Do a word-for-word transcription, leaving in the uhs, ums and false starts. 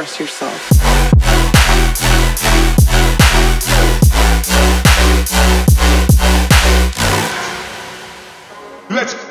express yourself. Let's